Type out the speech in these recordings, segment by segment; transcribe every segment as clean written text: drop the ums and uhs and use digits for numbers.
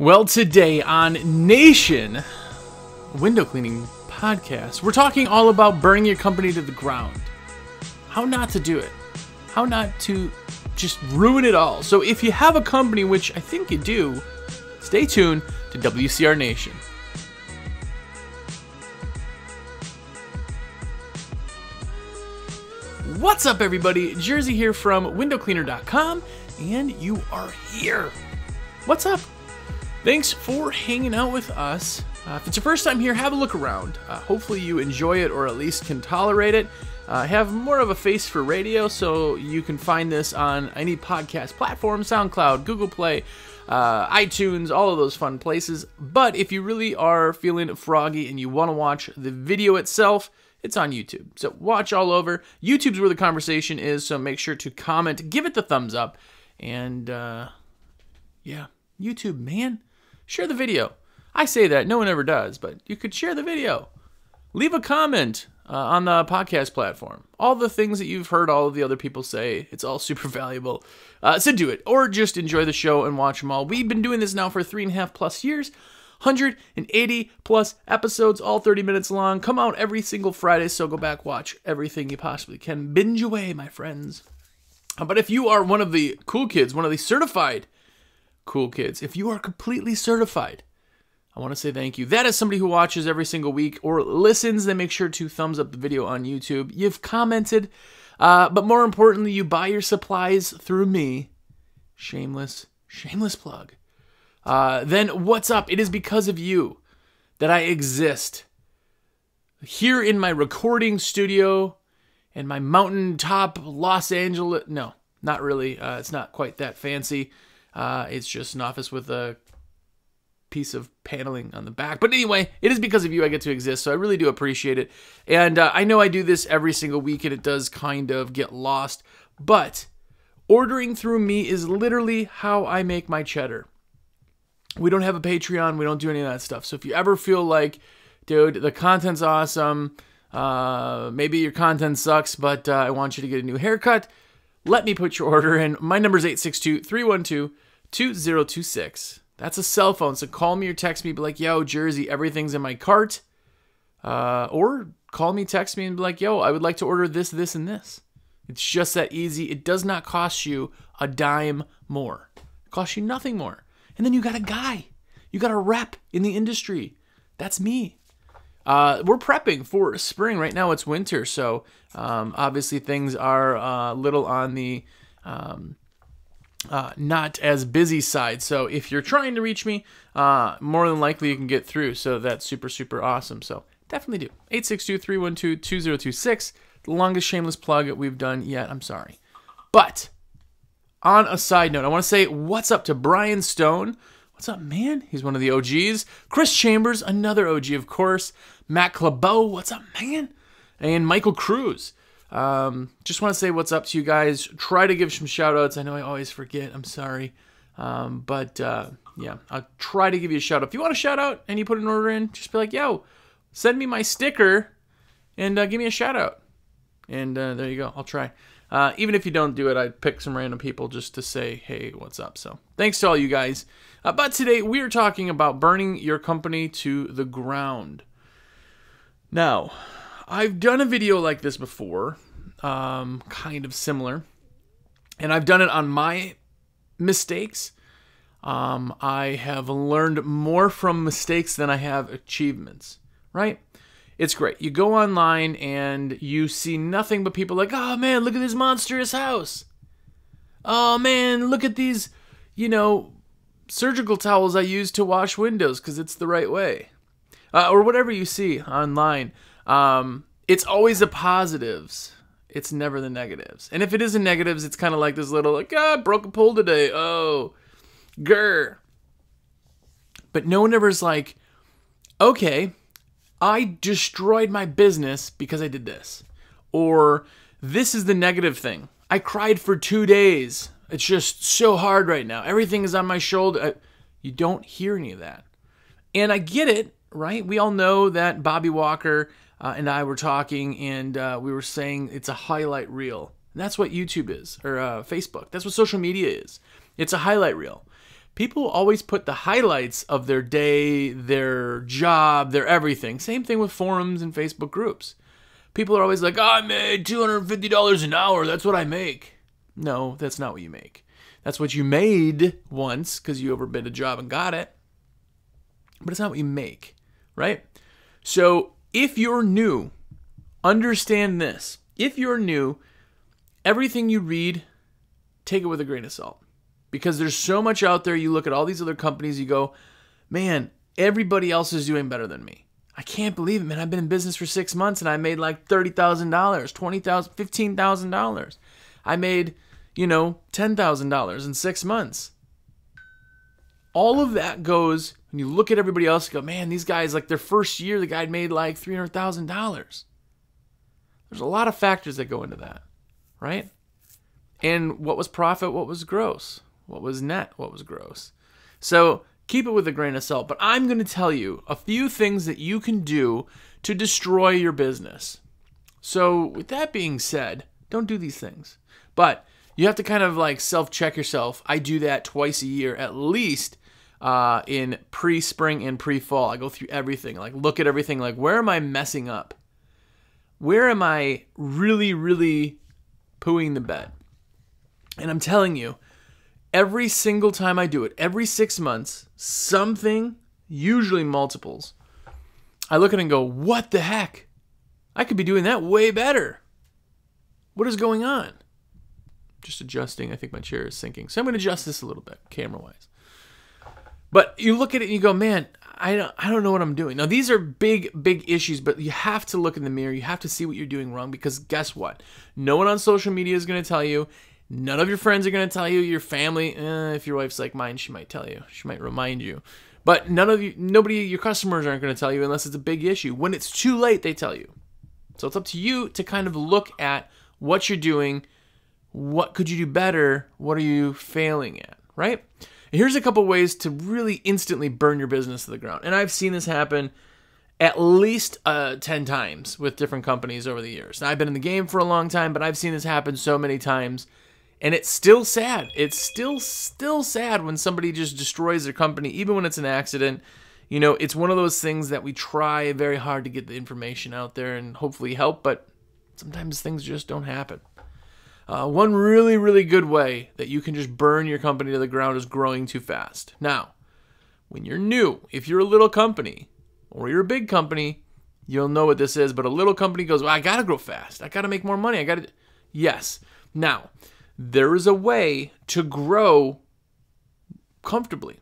Well, today on Nation Window Cleaning Podcast, we're talking all about burning your company to the ground. How not to do it. How not to just ruin it all. So if you have a company, which I think you do, stay tuned to WCR Nation. What's up, everybody? Jersey here from windowcleaner.com, and you are here. What's up? Thanks for hanging out with us. If it's your first time here, have a look around. Hopefully you enjoy it, or at least can tolerate it. I have more of a face for radio, so you can find this on any podcast platform, SoundCloud, Google Play, iTunes, all of those fun places. But if you really are feeling froggy and you want to watch the video itself, it's on YouTube. So watch all over. YouTube's where the conversation is, so make sure to comment, give it the thumbs up, and yeah, YouTube, man. Share the video. I say that, no one ever does, but you could share the video. Leave a comment on the podcast platform. All the things that you've heard all of the other people say, it's all super valuable. So do it, or just enjoy the show and watch them all. We've been doing this now for 3.5+ years. 180 plus episodes, all 30 minutes long. Come out every single Friday, so go back, watch everything you possibly can. Binge away, my friends. But if you are one of the cool kids, one of the certified cool kids, if you are completely certified, I want to say thank you. That is somebody who watches every single week or listens. They make sure to thumbs up the video on YouTube. You've commented, but more importantly, you buy your supplies through me. Shameless plug. Then what's up? It is because of you that I exist here in my recording studio and my mountaintop Los Angeles. No, not really. It's not quite that fancy. It's just an office with a piece of paneling on the back. But anyway, it is because of you I get to exist, so I really do appreciate it. And I know I do this every single week, and it does kind of get lost. But ordering through me is literally how I make my cheddar. We don't have a Patreon. We don't do any of that stuff. So if you ever feel like, dude, the content's awesome, maybe your content sucks, but I want you to get a new haircut, let me put your order in. My number is 862-312-2026. That's a cell phone, so call me or text me. Be like, yo, Jersey, everything's in my cart. Or call me, text me, and be like, yo, I would like to order this, this, and this. It's just that easy. It does not cost you a dime more. It costs you nothing more. And then you got a guy. You got a rep in the industry. That's me. We're prepping for spring. Right now it's winter, so obviously things are a little on the not as busy side. So if you're trying to reach me, more than likely you can get through. So that's super, super awesome. So definitely do. 862-312-2026. The longest shameless plug that we've done yet. I'm sorry. But on a side note, I want to say what's up to Brian Stone. What's up, man? He's one of the OGs. Chris Chambers, another OG, of course. Matt Clabeau, what's up, man? And Michael Cruz. Just want to say what's up to you guys. Try to give some shout-outs. I know I always forget. I'm sorry. Yeah, I'll try to give you a shout-out. If you want a shout-out and you put an order in, just be like, yo, send me my sticker and give me a shout-out. And there you go. I'll try. Even if you don't do it, I'd pick some random people just to say, hey, what's up? So thanks to all you guys. But today we are talking about burning your company to the ground. Now, I've done a video like this before, kind of similar, and I've done it on my mistakes. I have learned more from mistakes than I have achievements, right? It's great. You go online and you see nothing but people like, oh man, look at this monstrous house. Oh man, look at these, you know, surgical towels I use to wash windows because it's the right way. Or whatever you see online. It's always the positives. It's never the negatives. And if it is the negatives, it's kind of like this little, like, ah, broke a pole today. Oh, grr. But no one ever's like, okay, I destroyed my business because I did this. Or this is the negative thing. I cried for 2 days. It's just so hard right now. Everything is on my shoulder. You don't hear any of that. And I get it, right? We all know that Bobby Walker and I were talking, and we were saying it's a highlight reel. And that's what YouTube is, or Facebook. That's what social media is. It's a highlight reel. people always put the highlights of their day, their job, their everything. Same thing with forums and Facebook groups. People are always like, oh, I made $250 an hour, that's what I make. No, that's not what you make. That's what you made once because you overbid a job and got it. But it's not what you make, right? So if you're new, understand this. If you're new, everything you read, take it with a grain of salt. Because there's so much out there, you look at all these other companies, you go, man, everybody else is doing better than me. I can't believe it, man. I've been in business for 6 months and I made like $30,000, $20,000, $15,000. I made, you know, $10,000 in 6 months. All of that goes, when you look at everybody else, you go, man, these guys, like their first year, the guy made like $300,000. There's a lot of factors that go into that, right? And what was profit? What was gross? What was net? What was gross? So keep it with a grain of salt. But I'm going to tell you a few things that you can do to destroy your business. So with that being said, don't do these things. But you have to kind of like self-check yourself. I do that twice a year at least in pre-spring and pre-fall. I go through everything, like look at everything, like where am I messing up? Where am I really, really pooing the bed? And I'm telling you, every single time I do it, every 6 months, something, usually multiples, I look at it and go, what the heck? I could be doing that way better. What is going on? Just adjusting. I think my chair is sinking. So I'm going to adjust this a little bit, camera-wise. But you look at it and you go, man, I don't know what I'm doing. Now, these are big, big issues, but you have to look in the mirror. You have to see what you're doing wrong because guess what? No one on social media is going to tell you. None of your friends are going to tell you, your family, if your wife's like mine, she might tell you, she might remind you. But nobody, your customers aren't going to tell you unless it's a big issue. When it's too late, they tell you. So it's up to you to kind of look at what you're doing, what could you do better, what are you failing at, right? And here's a couple ways to really instantly burn your business to the ground. And I've seen this happen at least 10 times with different companies over the years. Now, I've been in the game for a long time, but I've seen this happen so many times. And it's still sad. It's still sad when somebody just destroys their company, even when it's an accident. You know, it's one of those things that we try very hard to get the information out there and hopefully help, but sometimes things just don't happen. One really, really good way that you can just burn your company to the ground is growing too fast. Now, when you're new, if you're a little company or you're a big company, you'll know what this is, but a little company goes, well, I got to grow fast. I got to make more money. I got to... Yes. Now... there is a way to grow comfortably.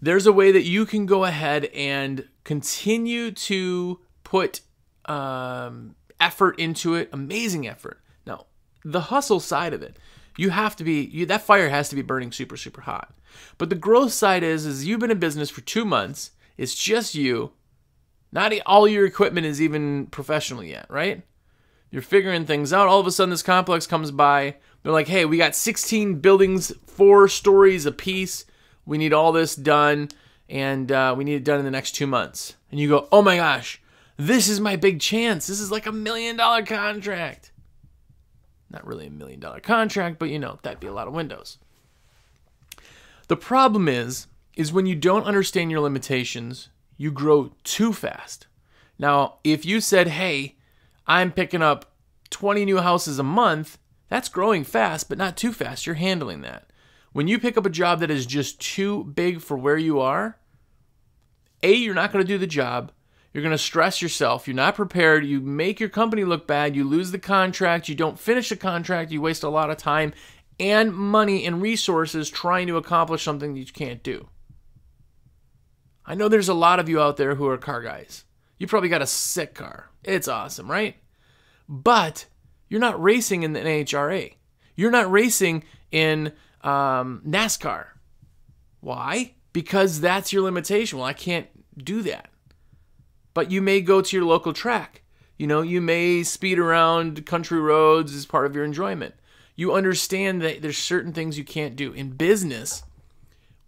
There's a way that you can go ahead and continue to put effort into it, amazing effort. Now, the hustle side of it, you have to be, that fire has to be burning super, super hot. But the growth side is you've been in business for 2 months, it's just you, not all your equipment is even professional yet, right? You're figuring things out. All of a sudden, this complex comes by. They're like, hey, we got 16 buildings, 4 stories apiece. We need all this done, and we need it done in the next 2 months. And you go, oh, my gosh, this is my big chance. This is like $1 million contract. Not really $1 million contract, but, you know, that'd be a lot of windows. The problem is when you don't understand your limitations, you grow too fast. Now, if you said, hey, I'm picking up 20 new houses a month, that's growing fast, but not too fast. You're handling that. When you pick up a job that is just too big for where you are, A, you're not going to do the job. You're going to stress yourself. You're not prepared. You make your company look bad. You lose the contract. You don't finish the contract. You waste a lot of time and money and resources trying to accomplish something that you can't do. I know there's a lot of you out there who are car guys. You probably got a sick car. It's awesome, right? But you're not racing in the NHRA. You're not racing in NASCAR. Why? Because that's your limitation. Well, I can't do that. But you may go to your local track. You know, you may speed around country roads as part of your enjoyment. You understand that there's certain things you can't do. In business,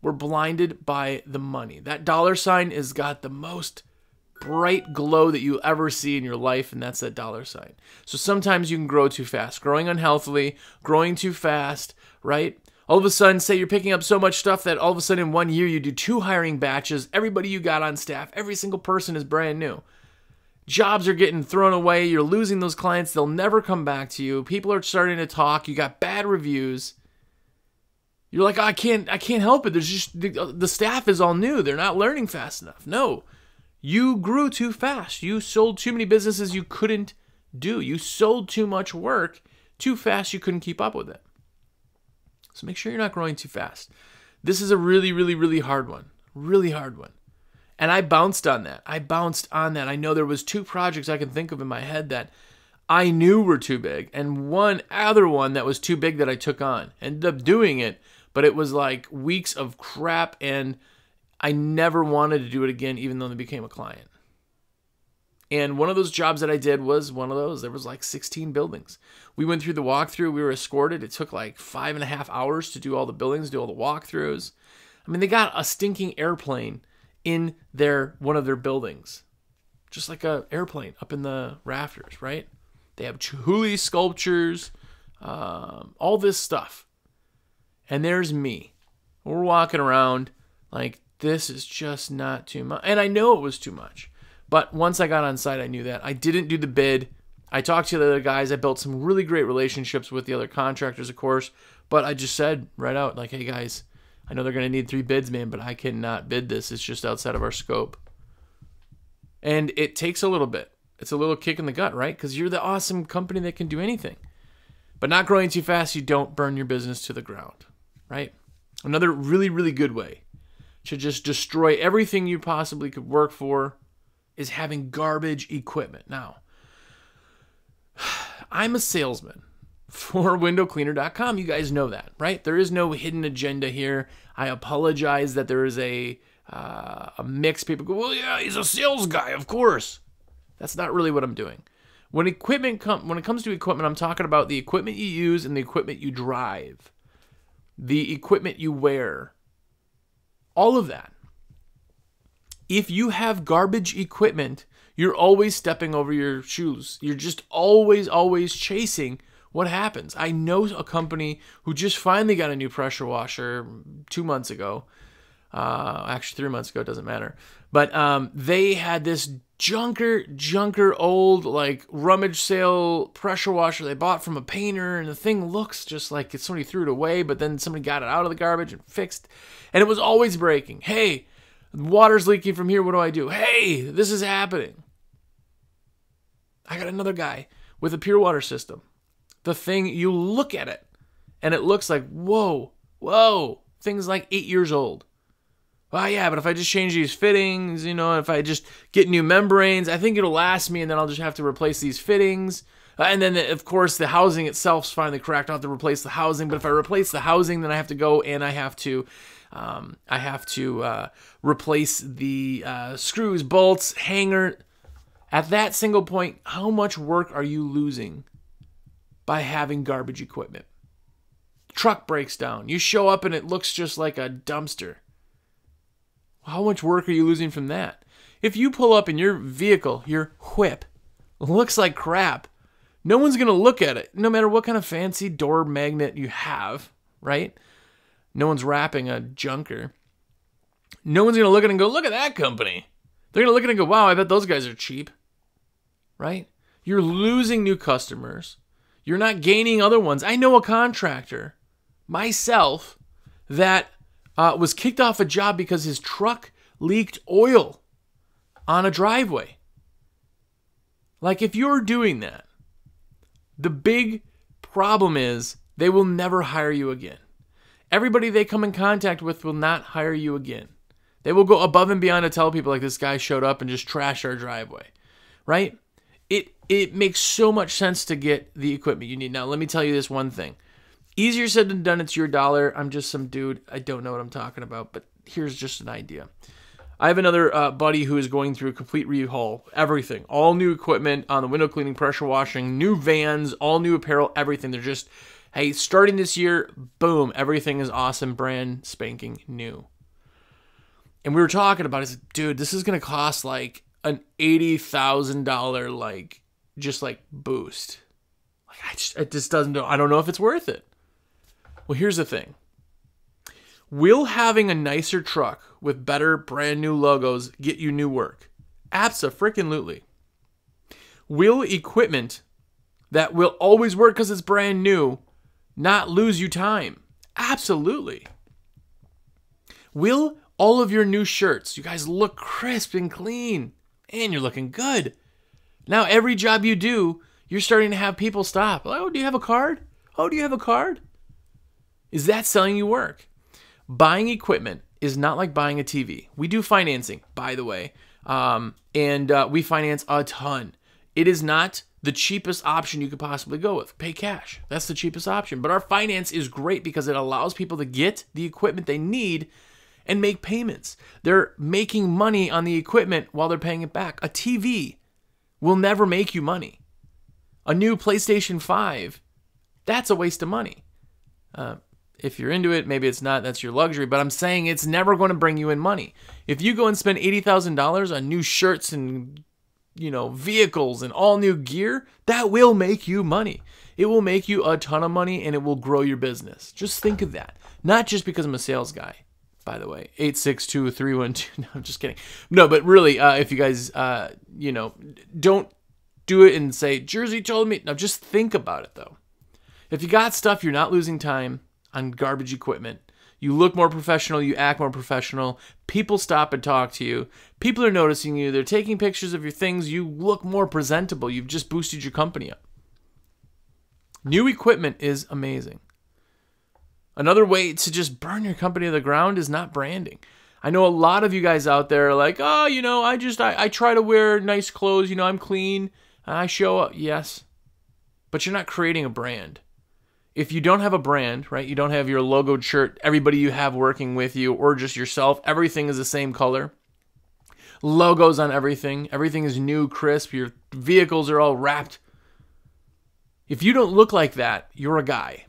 we're blinded by the money. That dollar sign has got the most bright glow that you ever see in your life, and that's that dollar sign. So sometimes you can grow too fast, growing unhealthily, growing too fast, right? All of a sudden, say you're picking up so much stuff that all of a sudden in 1 year you do 2 hiring batches, everybody you got on staff, every single person is brand new. Jobs are getting thrown away, you're losing those clients, they'll never come back to you, people are starting to talk, you got bad reviews. You're like, oh, I can't help it, there's just, the staff is all new, they're not learning fast enough. No, you grew too fast, you sold too many businesses you couldn't do, you sold too much work too fast, you couldn't keep up with it. So make sure you're not growing too fast. This is a really, really, really hard one. Really hard one. And I bounced on that. I bounced on that. I know there was 2 projects I can think of in my head that I knew were too big. And one other one that was too big that I took on. Ended up doing it, but it was like weeks of crap and I never wanted to do it again even though they became a client. And one of those jobs that I did was one of those. There was like 16 buildings. We went through the walkthrough. We were escorted. It took like 5.5 hours to do all the buildings, do all the walkthroughs. I mean, they got a stinking airplane in one of their buildings. Just like an airplane up in the rafters, right? They have Chihuly sculptures, all this stuff. And there's me. We're walking around like this is just not too much. And I know it was too much. But once I got on site, I knew that. I didn't do the bid. I talked to the other guys. I built some really great relationships with the other contractors, of course. But I just said right out, like, hey, guys, I know they're going to need 3 bids, man, but I cannot bid this. It's just outside of our scope. And it takes a little bit. It's a little kick in the gut, right? Because you're the awesome company that can do anything. But not growing too fast, you don't burn your business to the ground, right? Another really, really good way to just destroy everything you possibly could work for is having garbage equipment. Now, I'm a salesman for windowcleaner.com. You guys know that, right? There is no hidden agenda here. I apologize that there is a mix. People go, well, yeah, he's a sales guy, of course. That's not really what I'm doing. When it comes to equipment, I'm talking about the equipment you use and the equipment you drive, the equipment you wear, all of that. If you have garbage equipment, you're always stepping over your shoes. You're just always, always chasing what happens. I know a company who just finally got a new pressure washer 2 months ago. Actually, 3 months ago, doesn't matter. But they had this junker old, like, rummage sale pressure washer they bought from a painter, and the thing looks just like somebody threw it away, but then somebody got it out of the garbage and fixed, and it was always breaking. Hey, water's leaking from here. What do I do? Hey, this is happening. I got another guy with a pure water system. The thing, you look at it, and it looks like, whoa, whoa. Thing's like 8 years old. Well, yeah, but if I just change these fittings, you know, if I just get new membranes, I think it'll last me, and then I'll just have to replace these fittings. And then, of course, the housing itself's finally cracked. I'll have to replace the housing. But if I replace the housing, then I have to go and I have to replace the screws, bolts, hanger. At that single point, how much work are you losing by having garbage equipment? Truck breaks down. You show up and it looks just like a dumpster. How much work are you losing from that? If you pull up in your vehicle, your whip looks like crap, no one's going to look at it, no matter what kind of fancy door magnet you have, right? No one's wrapping a junker. No one's going to look at it and go, look at that company. They're going to look at it and go, wow, I bet those guys are cheap, right? You're losing new customers. You're not gaining other ones. I know a contractor, myself, that was kicked off a job because his truck leaked oil on a driveway. Like, if you're doing that, the big problem is they will never hire you again. Everybody they come in contact with will not hire you again. They will go above and beyond to tell people, like, this guy showed up and just trashed our driveway, right? It makes so much sense to get the equipment you need. Now, let me tell you this one thing. Easier said than done. It's your dollar. I'm just some dude. I don't know what I'm talking about, but here's just an idea. I have another buddy who is going through a complete rehaul, everything, all new equipment on the window cleaning, pressure washing, new vans, all new apparel, everything. They're just, hey, starting this year, boom, everything is awesome, brand spanking new. And we were talking about it. I said, dude, this is going to cost like an $80,000, like, just like boost. Like, I just don't know if it's worth it. Well, here's the thing. Will having a nicer truck with better brand new logos get you new work? Abso-freaking-lutely. Will equipment that will always work because it's brand new not lose you time? Absolutely. Will all of your new shirts, you guys look crisp and clean and you're looking good. Now every job you do, you're starting to have people stop. Oh, do you have a card? Oh, do you have a card? Is that selling you work? Buying equipment is not like buying a TV. We do financing, by the way, and we finance a ton. It is not the cheapest option you could possibly go with. Pay cash. That's the cheapest option. But our finance is great because it allows people to get the equipment they need and make payments. They're making money on the equipment while they're paying it back. A TV will never make you money. A new PlayStation 5, that's a waste of money. If you're into it, maybe it's not, that's your luxury, but I'm saying it's never going to bring you in money. If you go and spend $80,000 on new shirts and, you know, vehicles and all new gear, that will make you money. It will make you a ton of money and it will grow your business. Just think of that. Not just because I'm a sales guy, by the way. 862-312. No, I'm just kidding. No, but really, if you guys, you know, don't do it and say, Jersey told me. Now just think about it though. If you got stuff, you're not losing time on garbage equipment. You look more professional, you act more professional, people stop and talk to you, people are noticing you, they're taking pictures of your things, you look more presentable, you've just boosted your company up. New equipment is amazing. Another way to just burn your company to the ground is not branding. I know a lot of you guys out there are like, oh, you know, I try to wear nice clothes, you know, I'm clean, I show up. Yes, but you're not creating a brand. If you don't have a brand, right, you don't have your logoed shirt, everybody you have working with you or just yourself, everything is the same color. Logos on everything. Everything is new, crisp. Your vehicles are all wrapped. If you don't look like that, you're a guy.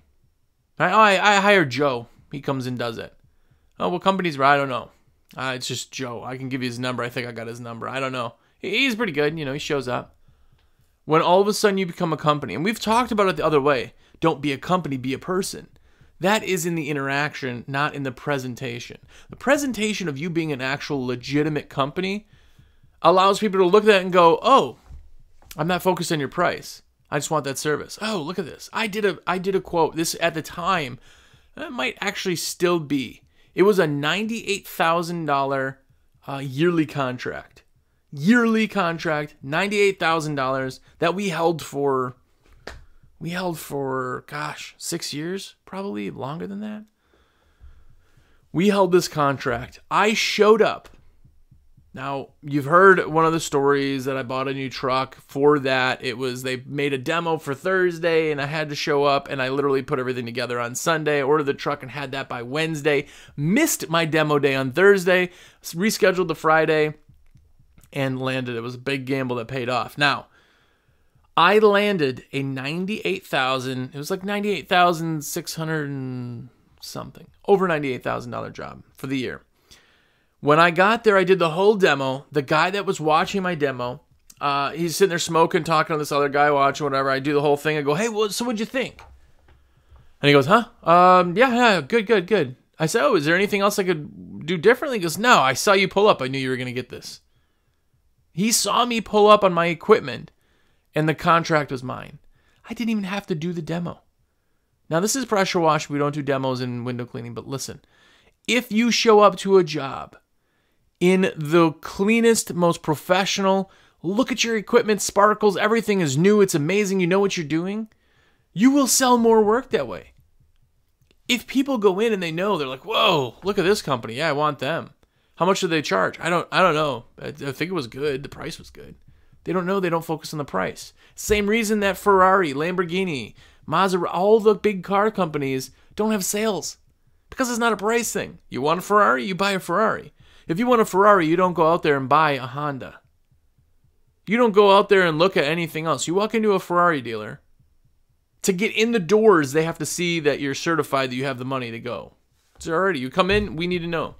I hired Joe. He comes and does it. Oh, what company's right? I don't know. It's just Joe. I can give you his number. I think I got his number. I don't know. He's pretty good. You know, he shows up. When all of a sudden you become a company, and we've talked about it the other way. Don't be a company, be a person. That is in the interaction, not in the presentation. The presentation of you being an actual legitimate company allows people to look at that and go, oh, I'm not focused on your price. I just want that service. Oh, look at this. I did a quote. This at the time, that might actually still be. It was a $98,000 yearly contract. Yearly contract, $98,000 that we held for... We held for, gosh, 6 years, probably longer than that. We held this contract. I showed up. Now, you've heard one of the stories that I bought a new truck for that. It was, they made a demo for Thursday and I had to show up and I literally put everything together on Sunday, ordered the truck and had that by Wednesday, missed my demo day on Thursday, rescheduled to Friday and landed. It was a big gamble that paid off. Now, I landed a $98,000, it was like $98,600 and something, over $98,000 job for the year. When I got there, I did the whole demo. The guy that was watching my demo, he's sitting there smoking, talking to this other guy, watching whatever. I do the whole thing. I go, hey, well, so what'd you think? And he goes, huh? Yeah, good. I said, oh, is there anything else I could do differently? He goes, no, I saw you pull up. I knew you were going to get this. He saw me pull up on my equipment. And the contract was mine. I didn't even have to do the demo. Now, this is pressure wash. We don't do demos in window cleaning, but listen. If you show up to a job in the cleanest, most professional, look at your equipment, sparkles, everything is new, it's amazing, you know what you're doing, you will sell more work that way. If people go in and they know, they're like, whoa, look at this company. Yeah, I want them. How much do they charge? I don't know. I think it was good. The price was good. They don't know, they don't focus on the price. Same reason that Ferrari, Lamborghini, Maserati, all the big car companies don't have sales because it's not a price thing. You want a Ferrari, you buy a Ferrari. If you want a Ferrari, you don't go out there and buy a Honda. You don't go out there and look at anything else. You walk into a Ferrari dealer. To get in the doors, they have to see that you're certified, that you have the money to go. It's already, you come in, we need to know.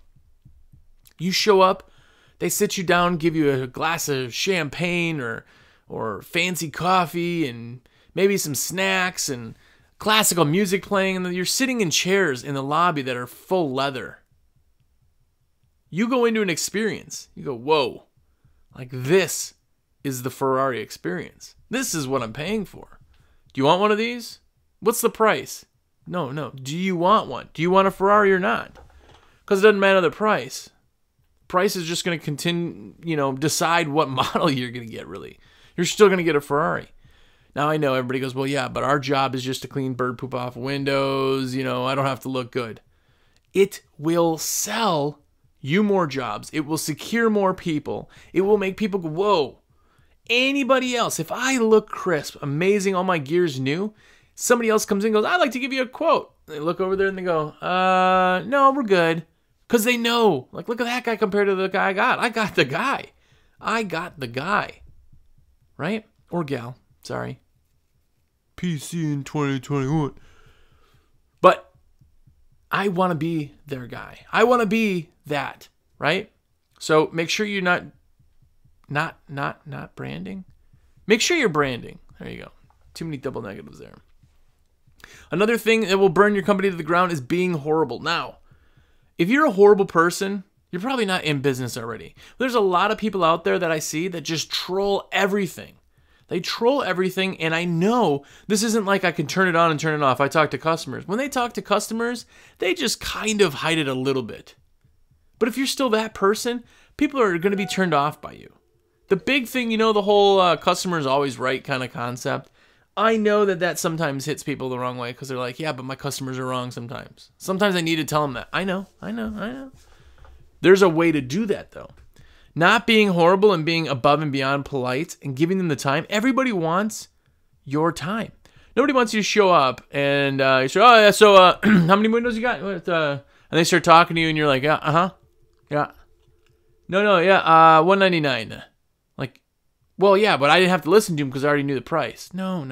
You show up, they sit you down, give you a glass of champagne or fancy coffee and maybe some snacks and classical music playing, and you're sitting in chairs in the lobby that are full leather. You go into an experience. You go, whoa, like this is the Ferrari experience. This is what I'm paying for. Do you want one of these? What's the price? No. Do you want one? Do you want a Ferrari or not? Because it doesn't matter the price. Price is just going to continue, decide what model you're going to get, really. You're still going to get a Ferrari. Now, I know everybody goes, well, yeah, but our job is just to clean bird poop off windows. I don't have to look good. It will sell you more jobs. It will secure more people. It will make people go, whoa, anybody else, if I look crisp, amazing, all my gear's new, somebody else comes in and goes, I'd like to give you a quote. They look over there and they go, no, we're good. Because they know, like, look at that guy compared to the guy I got. I got the guy. Right? Or gal. Sorry. PC in 2021. But I want to be their guy. I want to be that, right? So make sure you're not branding. Make sure you're branding. There you go. Too many double negatives there. Another thing that will burn your company to the ground is being horrible. Now, if you're a horrible person, you're probably not in business already. There's a lot of people out there that I see that just troll everything. They troll everything, and I know this isn't like I can turn it on and turn it off. I talk to customers. When they talk to customers, they just kind of hide it a little bit. But if you're still that person, people are going to be turned off by you. The big thing, the whole customer is always right kind of concept. I know that sometimes hits people the wrong way because they're like, yeah, but my customers are wrong sometimes. Sometimes I need to tell them that. I know. There's a way to do that, though. Not being horrible and being above and beyond polite and giving them the time. Everybody wants your time. Nobody wants you to show up and you say, oh, yeah, so how many windows you got? And they start talking to you and you're like, yeah, uh-huh, yeah. No, yeah, $199. Like, well, yeah, but I didn't have to listen to him because I already knew the price. No.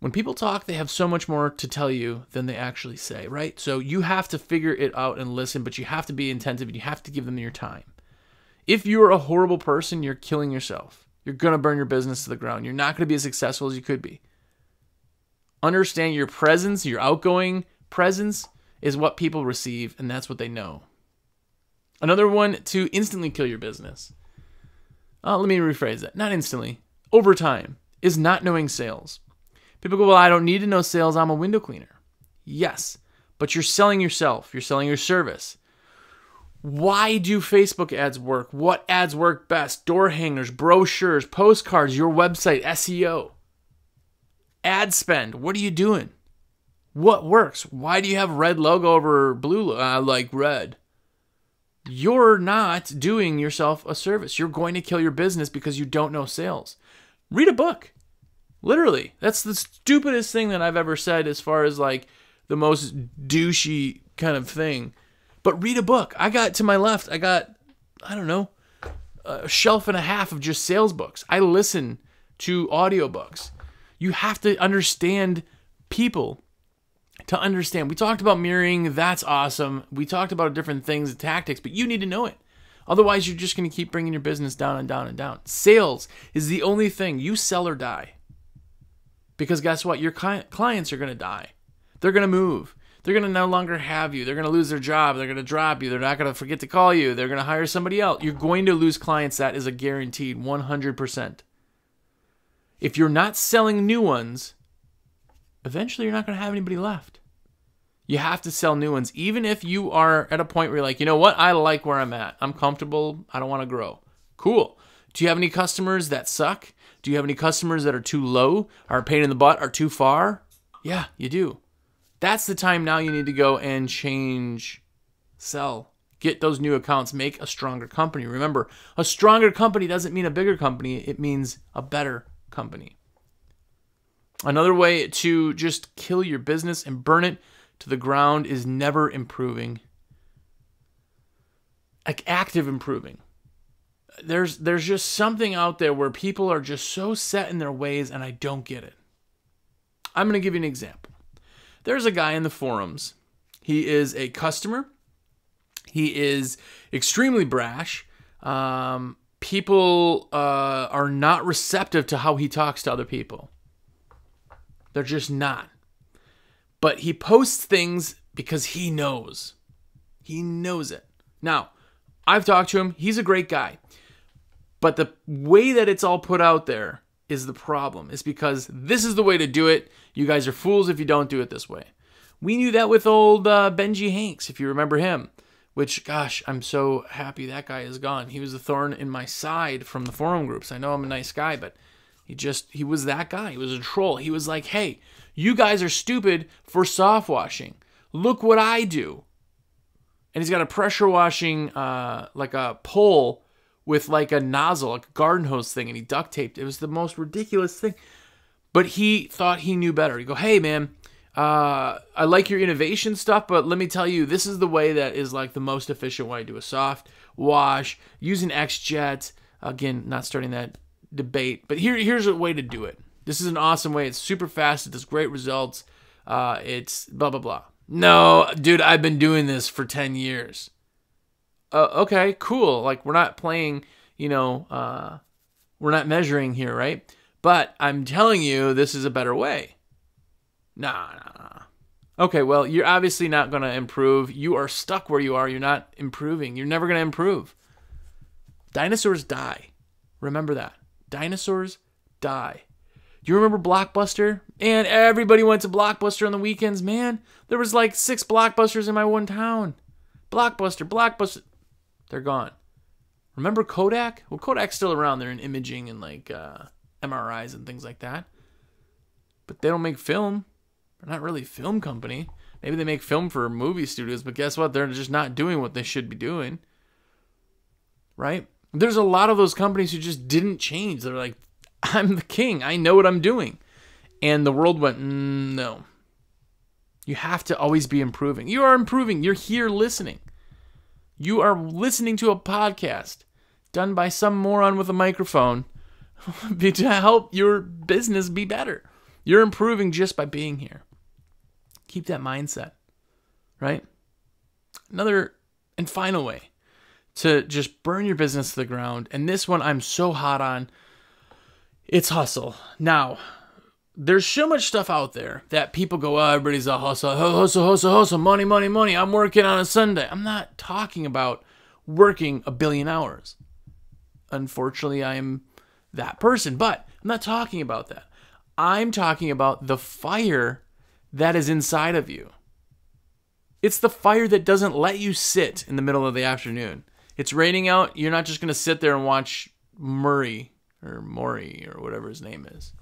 When people talk, they have so much more to tell you than they actually say, right? So you have to figure it out and listen, but you have to be attentive and you have to give them your time. If you're a horrible person, you're killing yourself. You're going to burn your business to the ground. You're not going to be as successful as you could be. Understand your presence, your outgoing presence is what people receive, and that's what they know. Another one to instantly kill your business. Let me rephrase that. Not instantly. Over time is not knowing sales. People go, well, I don't need to know sales. I'm a window cleaner. Yes, but you're selling yourself. You're selling your service. Why do Facebook ads work? What ads work best? Door hangers, brochures, postcards, your website, SEO. Ad spend. What are you doing? What works? Why do you have red logo over blue? I like red. You're not doing yourself a service. You're going to kill your business because you don't know sales. Read a book. Literally, that's the stupidest thing that I've ever said as far as like the most douchey kind of thing. But read a book. I got to my left, I got, I don't know, a shelf and a half of just sales books. I listen to audiobooks. You have to understand people to understand. We talked about mirroring. That's awesome. We talked about different things and tactics, but you need to know it. Otherwise, you're just going to keep bringing your business down and down and down. Sales is the only thing. You sell or die. Because guess what? Your clients are going to die. They're going to move. They're going to no longer have you. They're going to lose their job. They're going to drop you. They're not going to forget to call you. They're going to hire somebody else. You're going to lose clients. That is a guaranteed 100%. If you're not selling new ones, eventually you're not going to have anybody left. You have to sell new ones. Even if you are at a point where you're like, you know what? I like where I'm at. I'm comfortable. I don't want to grow. Cool. Do you have any customers that suck? Do you have any customers that are too low, are a pain in the butt, are too far? Yeah, you do. That's the time now you need to go and change, sell, get those new accounts, make a stronger company. Remember, a stronger company doesn't mean a bigger company. It means a better company. Another way to just kill your business and burn it to the ground is never improving. Like active improving. There's just something out there where people are just so set in their ways and I don't get it. I'm going to give you an example. There's a guy in the forums. He is a customer. He is extremely brash. People are not receptive to how he talks to other people. They're just not. But he posts things because he knows. He knows it. Now, I've talked to him. He's a great guy. But the way that it's all put out there is the problem. It's because this is the way to do it. You guys are fools if you don't do it this way. We knew that with old Benji Hanks, if you remember him. Which, gosh, I'm so happy that guy is gone. He was a thorn in my side from the forum groups. I know I'm a nice guy, but he was that guy. He was a troll. He was like, hey, you guys are stupid for soft washing. Look what I do. And he's got a pressure washing, like a pole with like a nozzle, like a garden hose thing, and he duct taped. It was the most ridiculous thing. But he thought he knew better. He'd go, hey, man, I like your innovation stuff, but let me tell you, this is the way that is like the most efficient way to do a soft wash, using X-Jet. Again, not starting that debate, but here's a way to do it. This is an awesome way. It's super fast. It does great results. It's blah, blah, blah. No, dude, I've been doing this for 10 years. Okay, cool. Like, we're not playing, you know, we're not measuring here, right? But I'm telling you, this is a better way. Nah. Okay, well, you're obviously not going to improve. You are stuck where you are. You're not improving. You're never going to improve. Dinosaurs die. Remember that. Dinosaurs die. Do you remember Blockbuster? And everybody went to Blockbuster on the weekends. Man, there was like 6 Blockbusters in my one town. Blockbuster, Blockbuster. They're gone. Remember Kodak? Well, Kodak's still around. They're in imaging and like MRIs and things like that. But they don't make film. They're not really a film company. Maybe they make film for movie studios, but guess what? They're just not doing what they should be doing. Right? There's a lot of those companies who just didn't change. They're like, I'm the king. I know what I'm doing. And the world went, no. You have to always be improving. You are improving. You're here listening. You are listening to a podcast done by some moron with a microphone to help your business be better. You're improving just by being here. Keep that mindset, right? Another and final way to just burn your business to the ground, and this one I'm so hot on, it's hustle. Now, there's so much stuff out there that people go, oh, everybody's a hustle, hustle, hustle, hustle, money, money, money. I'm working on a Sunday. I'm not talking about working a billion hours. Unfortunately, I am that person, but I'm not talking about that. I'm talking about the fire that is inside of you. It's the fire that doesn't let you sit in the middle of the afternoon. It's raining out. You're not just going to sit there and watch Murray or Maury or whatever his name is.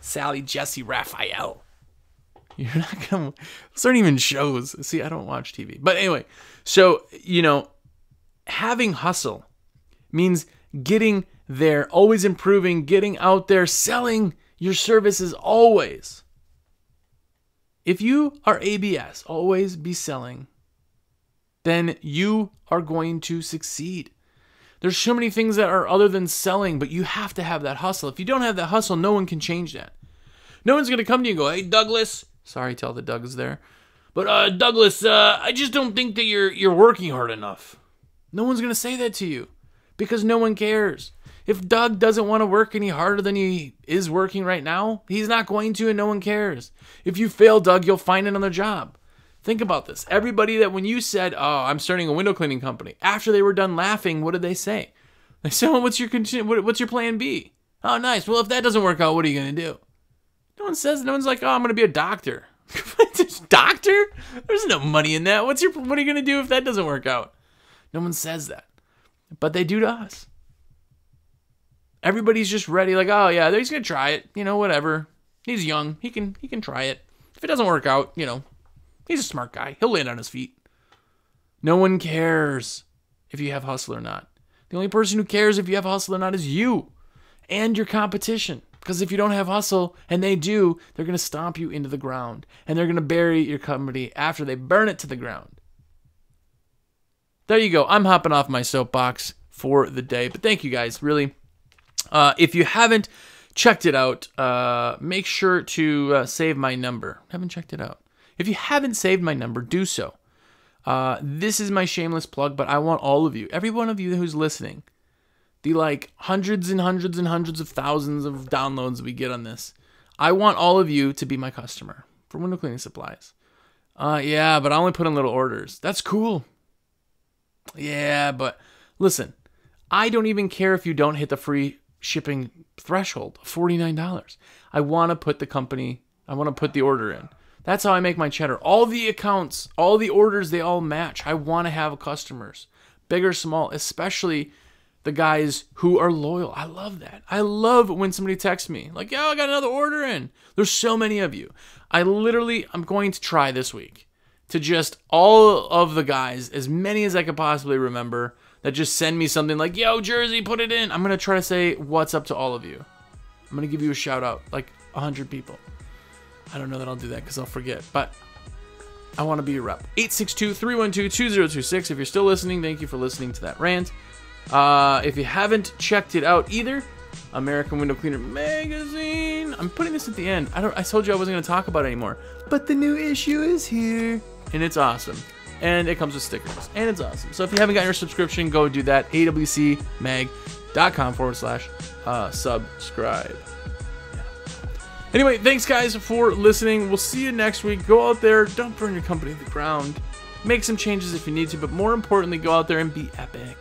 Sally, Jesse, Raphael. You're not going to... Those aren't even shows. See, I don't watch TV. But anyway, so, you know, having hustle means getting there, always improving, getting out there, selling your services always. If you are ABS, always be selling, then you are going to succeed. There's so many things that are other than selling, but you have to have that hustle. If you don't have that hustle, no one can change that. No one's going to come to you and go, hey, Douglas. Sorry to all the Dougs there. But Douglas, I just don't think that you're working hard enough. No one's going to say that to you because no one cares. If Doug doesn't want to work any harder than he is working right now, he's not going to and no one cares. If you fail, Doug, you'll find another job. Think about this. Everybody that when you said, oh, I'm starting a window cleaning company, after they were done laughing, what did they say? They said, well, what's your plan B? Oh, nice. Well, if that doesn't work out, what are you going to do? No one's like, oh, I'm going to be a doctor. Doctor? There's no money in that. What are you going to do if that doesn't work out? No one says that. But they do to us. Everybody's just ready, like, oh, yeah, he's going to try it. You know, whatever. He's young. He can try it. If it doesn't work out, you know, he's a smart guy. He'll land on his feet. No one cares if you have hustle or not. The only person who cares if you have hustle or not is you and your competition. Because if you don't have hustle, and they do, they're going to stomp you into the ground. And they're going to bury your company after they burn it to the ground. There you go. I'm hopping off my soapbox for the day. But thank you guys, really. If you haven't checked it out, make sure to save my number. Haven't checked it out. If you haven't saved my number, do so. This is my shameless plug, but I want all of you, every one of you who's listening, the like hundreds and hundreds and hundreds of thousands of downloads we get on this, I want all of you to be my customer for window cleaning supplies. Yeah, but I only put in little orders. That's cool. Yeah, but listen, I don't even care if you don't hit the free shipping threshold, $49. I want to put the company, I want to put the order in. That's how I make my cheddar. All the accounts, all the orders, they all match. I want to have customers, big or small, especially the guys who are loyal. I love that. I love when somebody texts me, like, yo, I got another order in. There's so many of you. I'm going to try this week to just all of the guys, as many as I could possibly remember, that just send me something like, yo, Jersey, put it in. I'm going to try to say what's up to all of you. I'm going to give you a shout out, like 100 people. I don't know that I'll do that because I'll forget, but I want to be your rep. 862-312-2026. If you're still listening, thank you for listening to that rant. If you haven't checked it out either, American Window Cleaner Magazine. I'm putting this at the end. I told you I wasn't going to talk about it anymore, but the new issue is here, and it's awesome. And it comes with stickers, and it's awesome. So if you haven't gotten your subscription, go do that. awcmag.com/subscribe. Anyway, thanks guys for listening. We'll see you next week. Go out there, don't burn your company to the ground. Make some changes if you need to, but more importantly, go out there and be epic.